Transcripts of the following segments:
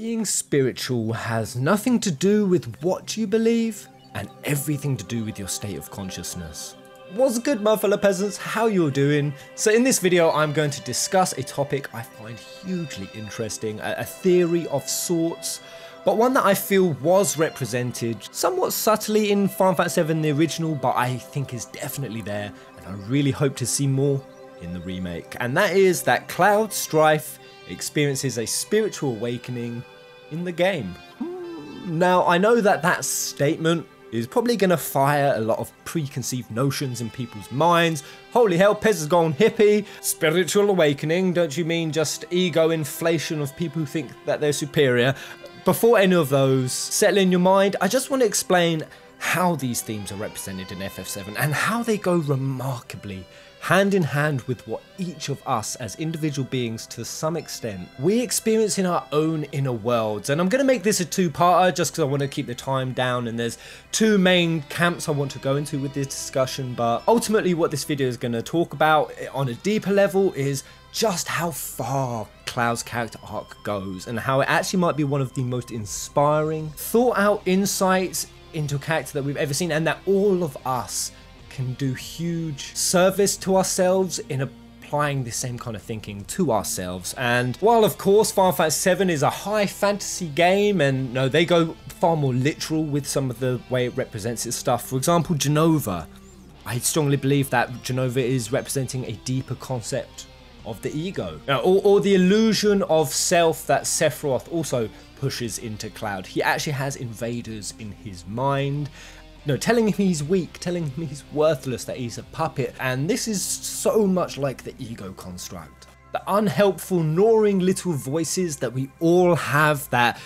Being spiritual has nothing to do with what you believe and everything to do with your state of consciousness. What's good, my fellow peasants? How you're doing? So in this video I'm going to discuss a topic I find hugely interesting, a theory of sorts, but one that I feel was represented somewhat subtly in Final Fantasy VII the original, but I think is definitely there and I really hope to see more in the remake, and that is that Cloud Strife experiences a spiritual awakening in the game. Now I know that that statement is probably going to fire a lot of preconceived notions in people's minds. Holy hell, Pez has gone hippie. Spiritual awakening, don't you mean just ego inflation of people who think that they're superior? Before any of those settle in your mind, I just want to explain how these themes are represented in FF7 and how they go remarkably hand in hand with what each of us as individual beings to some extent we experience in our own inner worlds. And I'm going to make this a two-parter just because I want to keep the time down, and there's two main camps I want to go into with this discussion, but ultimately what this video is going to talk about on a deeper level is just how far Cloud's character arc goes and how it actually might be one of the most inspiring, thought out insights into a character that we've ever seen, and that all of us can do huge service to ourselves in applying the same kind of thinking to ourselves. And while of course Final Fantasy VII is a high fantasy game and no, they go far more literal with some of the way it represents its stuff. For example, Jenova. I strongly believe that Jenova is representing a deeper concept of the ego, or the illusion of self that Sephiroth also pushes into Cloud. He actually has invaders in his mind, telling him he's weak, telling him he's worthless, that he's a puppet, and this is so much like the ego construct. The unhelpful, gnawing little voices that we all have that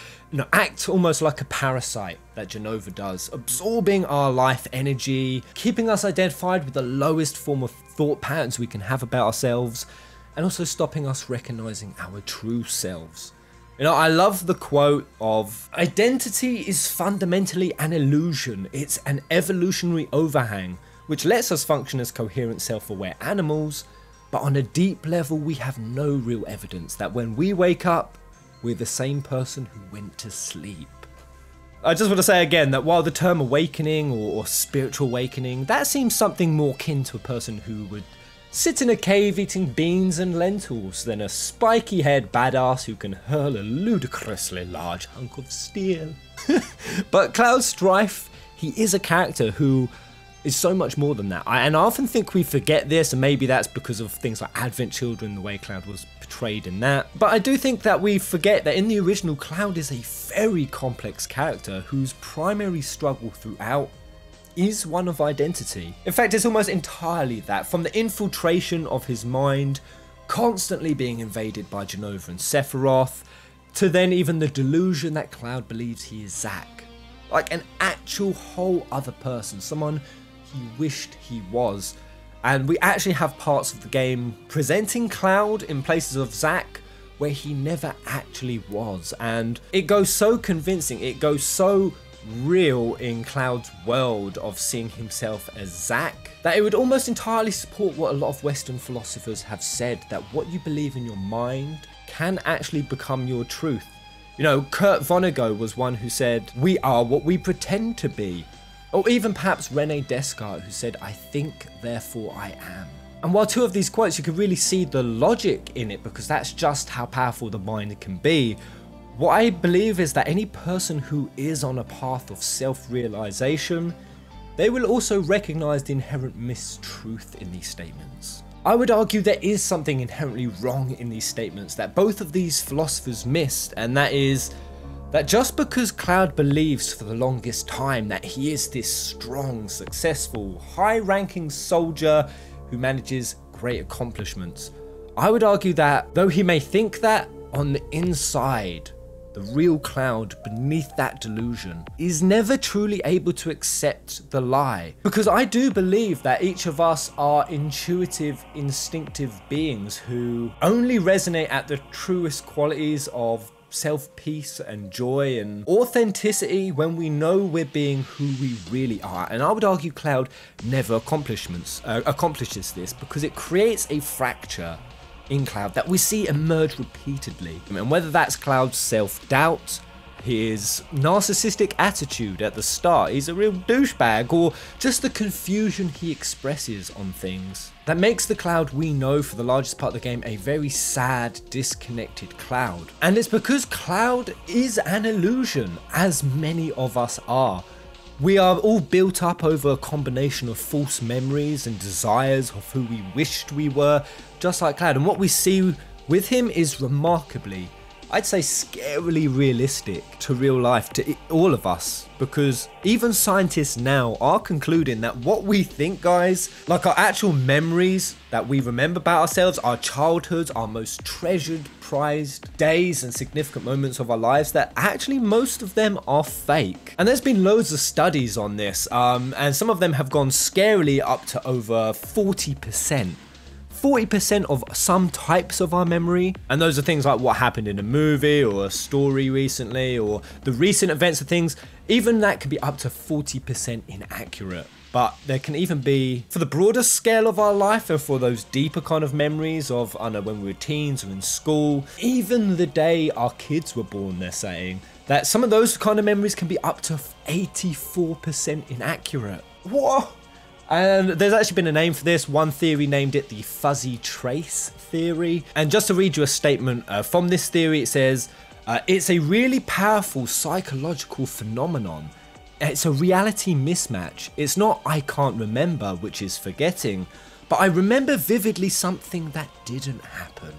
act almost like a parasite that Jenova does, absorbing our life energy, keeping us identified with the lowest form of thought patterns we can have about ourselves, and also stopping us recognizing our true selves. I love the quote of, "Identity is fundamentally an illusion. It's an evolutionary overhang, which lets us function as coherent, self-aware animals. But on a deep level, we have no real evidence that when we wake up, we're the same person who went to sleep." I just want to say again that while the term awakening or spiritual awakening, that seems something more akin to a person who would sit in a cave eating beans and lentils than a spiky-haired badass who can hurl a ludicrously large hunk of steel. But Cloud Strife, he is a character who is so much more than that. And I often think we forget this, and maybe that's because of things like Advent Children, the way Cloud was portrayed in that. But I do think that we forget that in the original, Cloud is a very complex character whose primary struggle throughout is one of identity. In fact, it's almost entirely that, from the infiltration of his mind, constantly being invaded by Jenova and Sephiroth, to then even the delusion that Cloud believes he is Zack. Like an actual whole other person, someone he wished he was. And we actually have parts of the game presenting Cloud in places of Zack where he never actually was. And it goes so convincing, it goes so real in Cloud's world of seeing himself as Zack, that it would almost entirely support what a lot of Western philosophers have said, that what you believe in your mind can actually become your truth. Kurt Vonnegut was one who said, "We are what we pretend to be." Or even perhaps Rene Descartes, who said, "I think, therefore I am." And while two of these quotes, you can really see the logic in it, because that's just how powerful the mind can be. What I believe is that any person who is on a path of self-realization, they will also recognize the inherent mistruth in these statements. I would argue there is something inherently wrong in these statements that both of these philosophers missed, and that is that just because Cloud believes for the longest time that he is this strong, successful, high-ranking soldier who manages great accomplishments, I would argue that though he may think that, on the inside, the real Cloud beneath that delusion is never truly able to accept the lie. Because I do believe that each of us are intuitive, instinctive beings who only resonate at the truest qualities of self-peace and joy and authenticity when we know we're being who we really are. And I would argue Cloud never accomplishes this, because it creates a fracture in Cloud that we see emerge repeatedly. And whether that's Cloud's self-doubt, his narcissistic attitude at the start, he's a real douchebag, or just the confusion he expresses on things. That makes the Cloud we know for the largest part of the game a very sad, disconnected Cloud. And it's because Cloud is an illusion, as many of us are. We are all built up over a combination of false memories and desires of who we wished we were, just like Cloud. And what we see with him is remarkably, I'd say scarily realistic to real life, to all of us, because even scientists now are concluding that what we think, guys, like our actual memories that we remember about ourselves, our childhoods, our most treasured, prized days and significant moments of our lives, that actually most of them are fake. And there's been loads of studies on this, and some of them have gone scarily up to over 40%. 40% of some types of our memory, and those are things like what happened in a movie or a story recently, or the recent events of things. Even that could be up to 40% inaccurate. But there can even be, for the broader scale of our life and for those deeper kind of memories of, I don't know, when we were teens or in school, even the day our kids were born, they're saying, that some of those kind of memories can be up to 84% inaccurate. What? And there's actually been a name for this. One theory named it the Fuzzy Trace Theory. And just to read you a statement from this theory, it says, it's a really powerful psychological phenomenon. It's a reality mismatch. It's not I can't remember, which is forgetting, but I remember vividly something that didn't happen.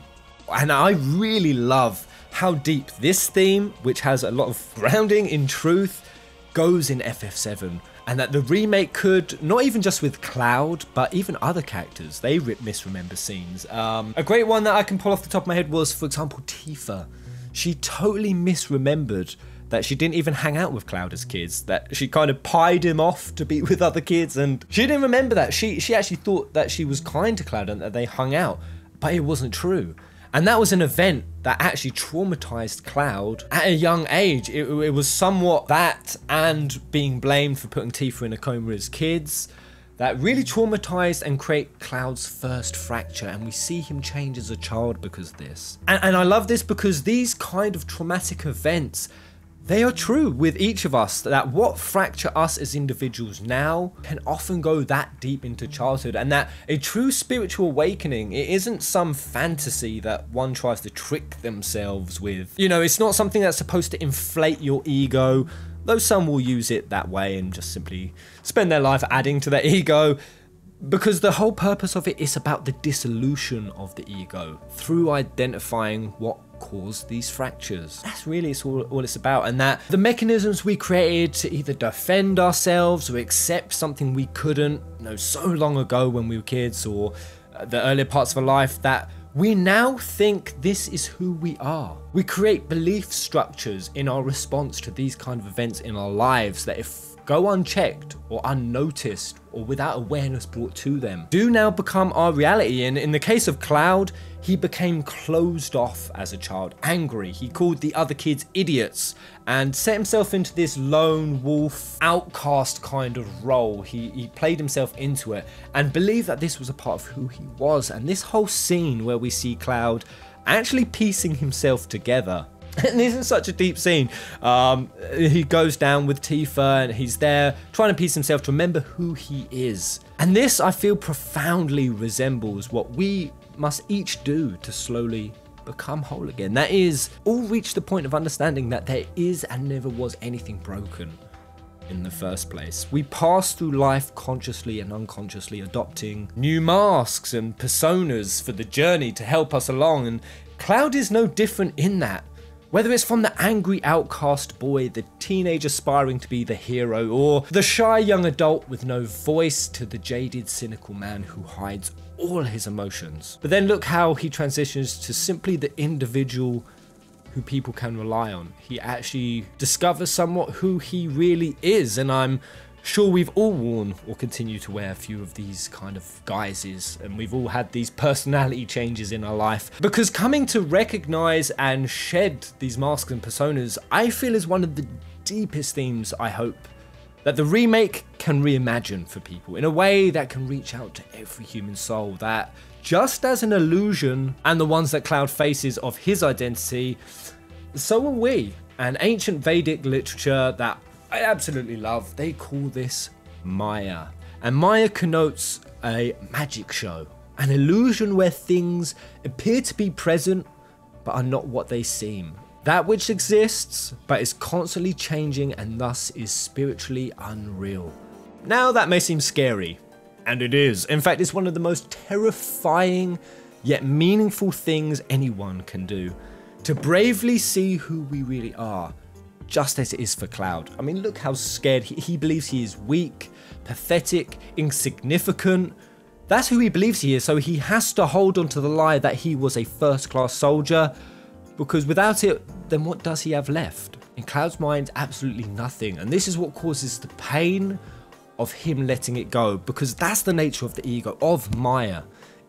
And I really love how deep this theme, which has a lot of grounding in truth, goes in FF7. And that the remake could, not even just with Cloud, but even other characters, they misremember scenes. A great one that I can pull off the top of my head was, for example, Tifa. She totally misremembered that she didn't even hang out with Cloud as kids, that she kind of pied him off to be with other kids, and she didn't remember that. She actually thought that she was kind to Cloud and that they hung out, but it wasn't true. And that was an event that actually traumatized Cloud at a young age. It was somewhat that, and being blamed for putting Tifa in a coma as kids, that really traumatized and created Cloud's first fracture. And we see him change as a child because of this. And I love this because these kind of traumatic events, they are true with each of us, that what fracture us as individuals now can often go that deep into childhood, and that a true spiritual awakening, it isn't some fantasy that one tries to trick themselves with. You know, it's not something that's supposed to inflate your ego, though some will use it that way and just simply spend their life adding to their ego, because the whole purpose of it is about the dissolution of the ego through identifying what cause these fractures. That's really all it's about, and that the mechanisms we created to either defend ourselves or accept something we couldn't, you know, so long ago when we were kids or the earlier parts of our life, that we now think this is who we are. We create belief structures in our response to these kind of events in our lives that, if go unchecked or unnoticed or without awareness brought to them, do now become our reality. And in the case of Cloud, he became closed off as a child, angry. He called the other kids idiots and set himself into this lone wolf, outcast kind of role. He played himself into it and believed that this was a part of who he was. And this whole scene where we see Cloud actually piecing himself together, and this is such a deep scene. He goes down with Tifa and he's there trying to piece himself to remember who he is. And this, I feel, profoundly resembles what we must each do to slowly become whole again. That is, all reach the point of understanding that there is and never was anything broken in the first place. We pass through life consciously and unconsciously adopting new masks and personas for the journey to help us along. And Cloud is no different in that. Whether it's from the angry outcast boy, the teenager aspiring to be the hero, or the shy young adult with no voice, to the jaded, cynical man who hides all his emotions. But then look how he transitions to simply the individual who people can rely on. He actually discovers somewhat who he really is, and I'm sure we've all worn or continue to wear a few of these kind of guises, and we've all had these personality changes in our life, because coming to recognize and shed these masks and personas, I feel, is one of the deepest themes I hope that the remake can reimagine for people in a way that can reach out to every human soul, that just as an illusion and the ones that Cloud faces of his identity, so are we. And ancient Vedic literature that I absolutely love, they call this Maya. And Maya connotes a magic show, an illusion where things appear to be present but are not what they seem. That which exists but is constantly changing and thus is spiritually unreal. Now that may seem scary, and it is. In fact, it's one of the most terrifying yet meaningful things anyone can do. To bravely see who we really are, just as it is for Cloud. I mean, look how scared he believes he is, weak, pathetic, insignificant. That's who he believes he is, so he has to hold on to the lie that he was a first-class soldier, because without it, then what does he have left? In Cloud's mind, absolutely nothing. And this is what causes the pain of him letting it go, because that's the nature of the ego, of Maya.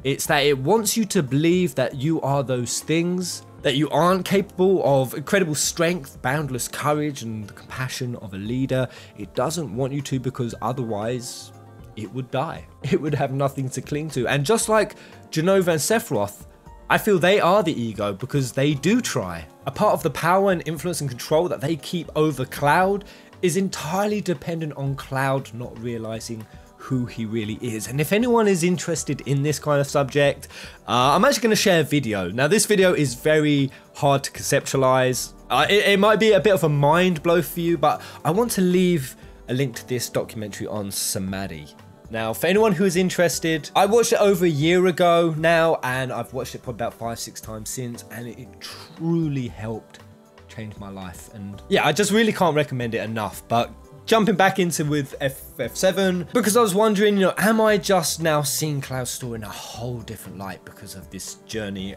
It's that it wants you to believe that you are those things, that you aren't capable of incredible strength, boundless courage, and the compassion of a leader. It doesn't want you to, because otherwise it would die. It would have nothing to cling to. And just like Jenova and Sephiroth, I feel they are the ego because they do try. A part of the power and influence and control that they keep over Cloud is entirely dependent on Cloud not realizing who he really is. And if anyone is interested in this kind of subject, I'm actually going to share a video. Now, this video is very hard to conceptualize. It might be a bit of a mind blow for you, but I want to leave a link to this documentary on Samadhi. Now, for anyone who is interested, I watched it over a year ago now, and I've watched it probably about 5-6 times since, and it truly helped change my life. And yeah, I just really can't recommend it enough. But jumping back into with FF7, because I was wondering, you know, am I just now seeing Cloud's story in a whole different light because of this journey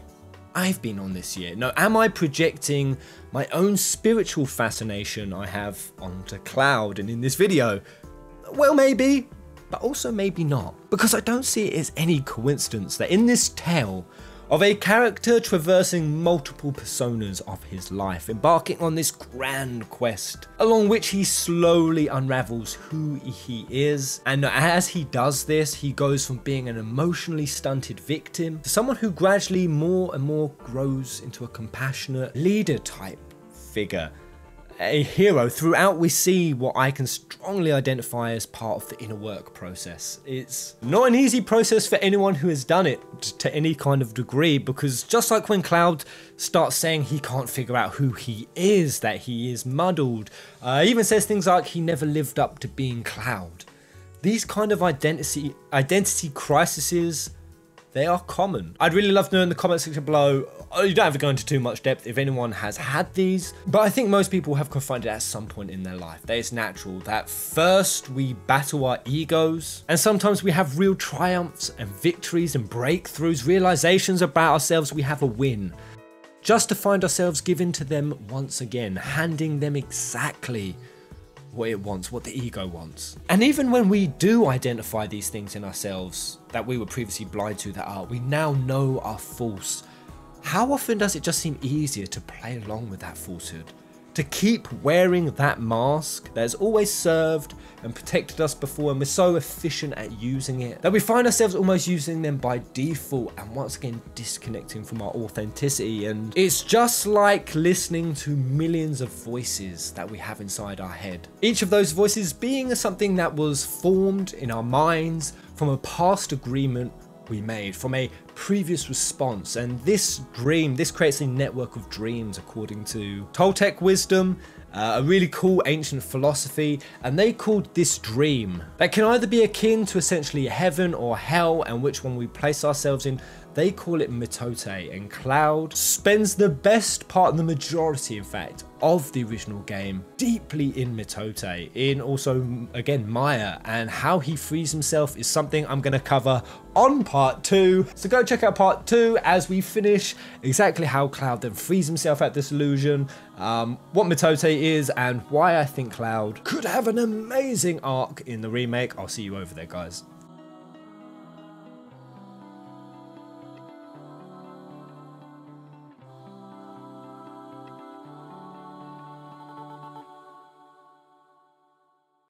I've been on this year? No, am I projecting my own spiritual fascination I have onto Cloud and in this video? Well, maybe, but also maybe not, because I don't see it as any coincidence that in this tale of a character traversing multiple personas of his life, embarking on this grand quest, along which he slowly unravels who he is. And as he does this, he goes from being an emotionally stunted victim to someone who gradually more and more grows into a compassionate leader type figure, a hero. Throughout, we see what I can strongly identify as part of the inner work process. It's not an easy process for anyone who has done it to any kind of degree, because just like when Cloud starts saying he can't figure out who he is, that he is muddled, he even says things like he never lived up to being Cloud. These kind of identity crises, they are common. I'd really love to know in the comment section below. You don't have to go into too much depth if anyone has had these, but I think most people have confronted it at some point in their life. That it's natural that first we battle our egos, and sometimes we have real triumphs and victories and breakthroughs, realizations about ourselves. We have a win, just to find ourselves given to them once again, handing them exactly what it wants, what the ego wants. And even when we do identify these things in ourselves that we were previously blind to, that are, we now know are false, how often does it just seem easier to play along with that falsehood, to keep wearing that mask that has always served and protected us before, and we're so efficient at using it that we find ourselves almost using them by default, and once again disconnecting from our authenticity. And it's just like listening to millions of voices that we have inside our head, each of those voices being something that was formed in our minds from a past agreement we made, from a previous response. And this creates a network of dreams, according to Toltec wisdom, a really cool ancient philosophy. And they called this dream, that can either be akin to essentially heaven or hell, and which one we place ourselves in. They call it Mitote, and Cloud spends the best part, the majority in fact, of the original game deeply in Mitote, in also again Maya, and how he frees himself is something I'm going to cover on part 2. So go check out part 2 as we finish exactly how Cloud then frees himself out this illusion, what Mitote is, and why I think Cloud could have an amazing arc in the remake. I'll see you over there, guys.